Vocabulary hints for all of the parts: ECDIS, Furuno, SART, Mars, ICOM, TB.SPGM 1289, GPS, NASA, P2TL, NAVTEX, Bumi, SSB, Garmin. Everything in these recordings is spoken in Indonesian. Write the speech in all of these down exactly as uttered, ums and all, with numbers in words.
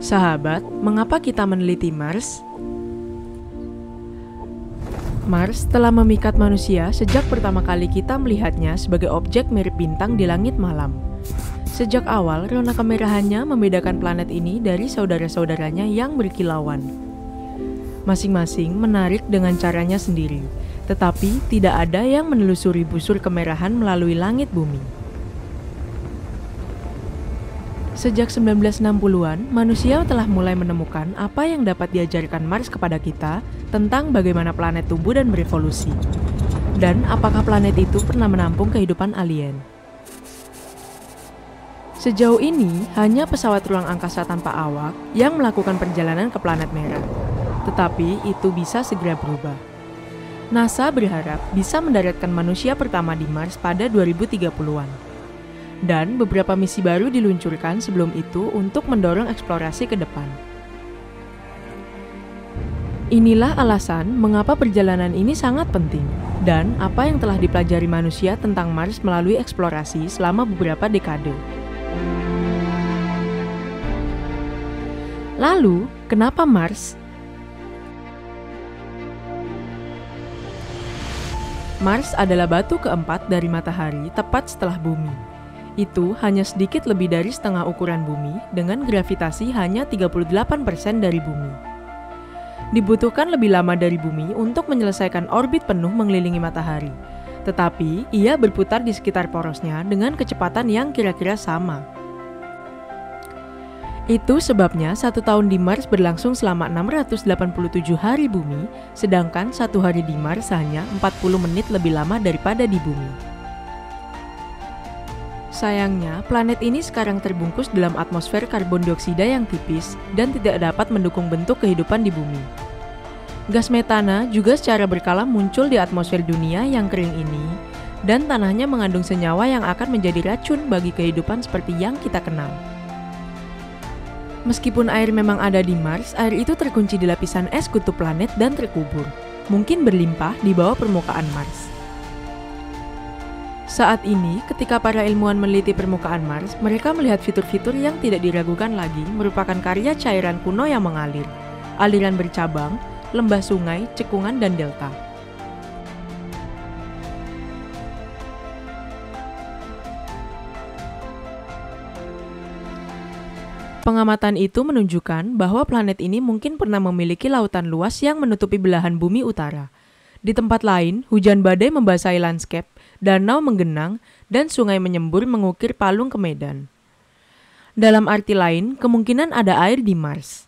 Sahabat, mengapa kita meneliti Mars? Mars telah memikat manusia sejak pertama kali kita melihatnya sebagai objek mirip bintang di langit malam. Sejak awal, rona kemerahannya membedakan planet ini dari saudara-saudaranya yang berkilauan. Masing-masing menarik dengan caranya sendiri, tetapi tidak ada yang menelusuri busur kemerahan melalui langit bumi. Sejak sembilan belas enam puluhan, manusia telah mulai menemukan apa yang dapat diajarkan Mars kepada kita tentang bagaimana planet tumbuh dan berevolusi. Dan apakah planet itu pernah menampung kehidupan alien? Sejauh ini, hanya pesawat ruang angkasa tanpa awak yang melakukan perjalanan ke planet merah. Tetapi itu bisa segera berubah. NASA berharap bisa mendaratkan manusia pertama di Mars pada dua ribu tiga puluhan. Dan beberapa misi baru diluncurkan sebelum itu untuk mendorong eksplorasi ke depan. Inilah alasan mengapa perjalanan ini sangat penting, dan apa yang telah dipelajari manusia tentang Mars melalui eksplorasi selama beberapa dekade. Lalu, kenapa Mars? Mars adalah batu keempat dari matahari tepat setelah bumi. Itu hanya sedikit lebih dari setengah ukuran bumi, dengan gravitasi hanya tiga puluh delapan persen dari bumi. Dibutuhkan lebih lama dari bumi untuk menyelesaikan orbit penuh mengelilingi matahari, tetapi ia berputar di sekitar porosnya dengan kecepatan yang kira-kira sama. Itu sebabnya satu tahun di Mars berlangsung selama enam ratus delapan puluh tujuh hari bumi, sedangkan satu hari di Mars hanya empat puluh menit lebih lama daripada di bumi. Sayangnya, planet ini sekarang terbungkus dalam atmosfer karbon dioksida yang tipis dan tidak dapat mendukung bentuk kehidupan di bumi. Gas metana juga secara berkala muncul di atmosfer dunia yang kering ini, dan tanahnya mengandung senyawa yang akan menjadi racun bagi kehidupan seperti yang kita kenal. Meskipun air memang ada di Mars, air itu terkunci di lapisan es kutub planet dan terkubur, mungkin berlimpah di bawah permukaan Mars. Saat ini, ketika para ilmuwan meneliti permukaan Mars, mereka melihat fitur-fitur yang tidak diragukan lagi merupakan karya cairan kuno yang mengalir, aliran bercabang, lembah sungai, cekungan, dan delta. Pengamatan itu menunjukkan bahwa planet ini mungkin pernah memiliki lautan luas yang menutupi belahan bumi utara. Di tempat lain, hujan badai membasahi lanskap, danau menggenang, dan sungai menyembur mengukir palung ke medan. Dalam arti lain, kemungkinan ada air di Mars.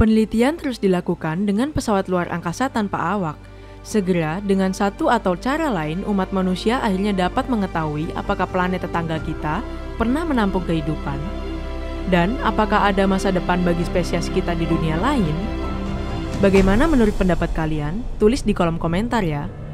Penelitian terus dilakukan dengan pesawat luar angkasa tanpa awak. Segera, dengan satu atau cara lain, umat manusia akhirnya dapat mengetahui apakah planet tetangga kita pernah menampung kehidupan, dan apakah ada masa depan bagi spesies kita di dunia lain. Bagaimana menurut pendapat kalian? Tulis di kolom komentar ya!